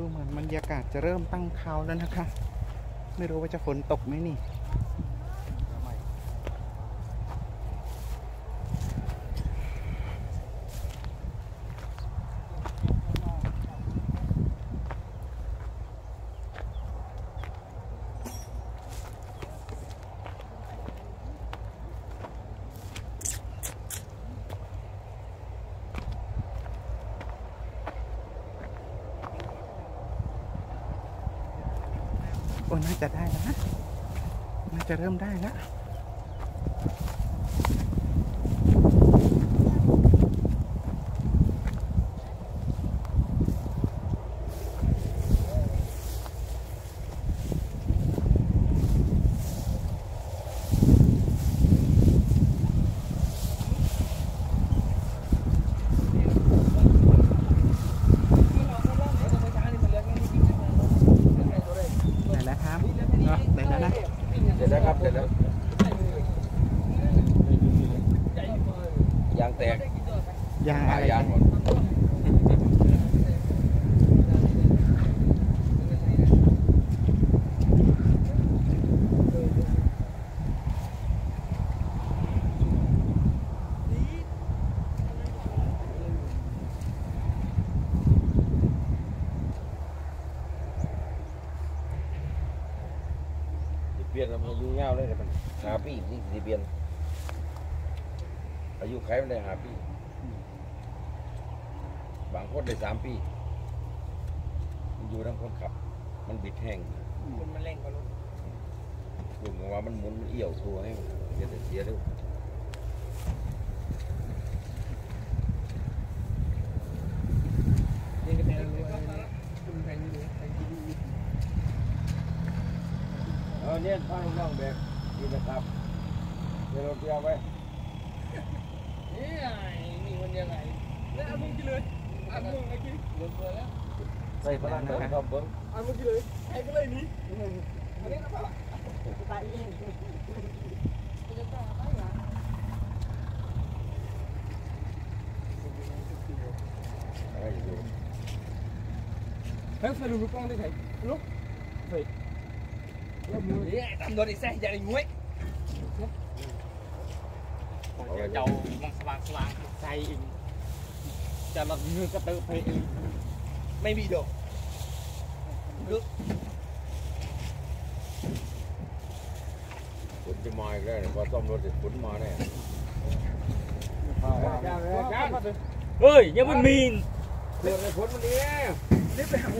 ดูเหมือนบรรยากาศจะเริ่มตั้งเขาแล้วนะคะไม่รู้ว่าจะฝนตกไหมนี่โอ้น่าจะได้แล้วนะน่าจะเริ่มได้แล้วเปลี่ยนมันยุ่งยากเลยมันหาปีนี่สิเปลี่ยนอายุใครมันได้หาปีบางคนได้3 ปีมันอยู่ทั้งคนขับมันบิดแห้งมันเร่งกว่าลูกว่ามันหมุนเอี่ยวตัวให้เสียด้วยเนี่ยข้างน้องแบบดีนะครับเดี๋ยวเราเที่ยวไปนี่ไงนี่มันยังไงแล้วเอามือกี่เลยเอามือไงกี่เดือดแล้วใส่พลังเลยครับเบิ้งเอามือกี่เลยไอ้ก็เลยนี้มาเล่นอะไรตายเองเฮ้ยใส่ลูกกล้องได้ไหมลูกใส่ทำโดนไอ้แซ่ใหญ่งวยเดี๋ยวเจ้าสว่างใส่อินจะหลับเงือกระตือเพลินไม่มีดอกลึกฝนจะมาอีกแล้วพอซ่อมรถจะฝนมาแน่เฮ้ยยังมันมีนเรื่องในฝนมันนี้รีบไปหา